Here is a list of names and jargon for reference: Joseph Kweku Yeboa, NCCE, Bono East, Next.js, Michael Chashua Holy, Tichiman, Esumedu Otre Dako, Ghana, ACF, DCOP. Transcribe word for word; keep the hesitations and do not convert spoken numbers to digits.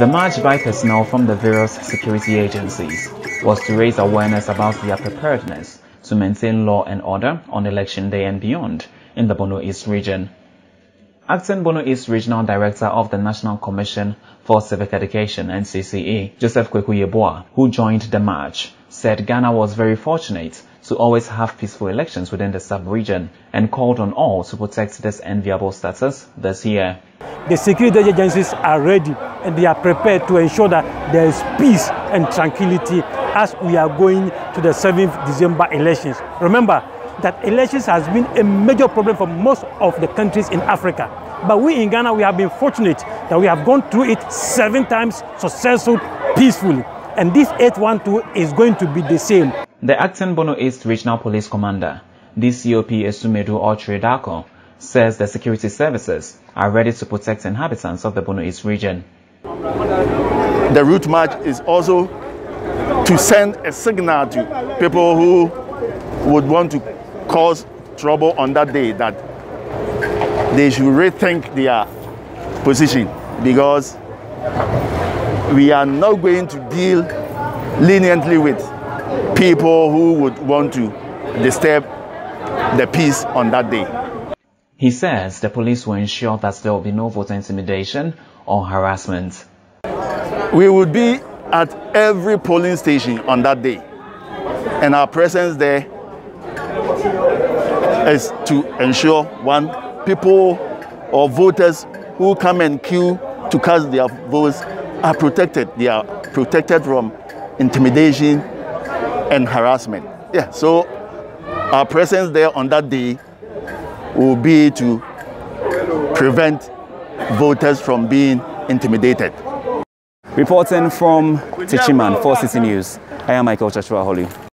The march by personnel from the various security agencies was to raise awareness about their preparedness to maintain law and order on election day and beyond in the Bono East region. Acting Bono East Regional Director of the National Commission for Civic Education, N C C E, Joseph Kweku Yeboa, who joined the march, said Ghana was very fortunate to always have peaceful elections within the sub-region and called on all to protect this enviable status this year. The security agencies are ready and they are prepared to ensure that there is peace and tranquility as we are going to the seventh of December elections. Remember that elections has been a major problem for most of the countries in Africa. But we in Ghana, we have been fortunate that we have gone through it seven times successful, peacefully. And this eight one two is going to be the same. The acting Bono East Regional Police Commander, D C O P Esumedu Otre Dako, says the security services are ready to protect inhabitants of the Bono East region. The route march is also to send a signal to people who would want to cause trouble on that day that they should rethink their position, because we are not going to deal leniently with people who would want to disturb the peace on that day. He says the police will ensure that there will be no voter intimidation or harassment. We would be at every polling station on that day, and our presence there is to ensure, one, people or voters who come and queue to cast their votes are protected. They are protected from intimidation and harassment. Yeah, so our presence there on that day will be to prevent voters from being intimidated. Reporting from Tichiman, four city News, I am Michael Chashua Holy.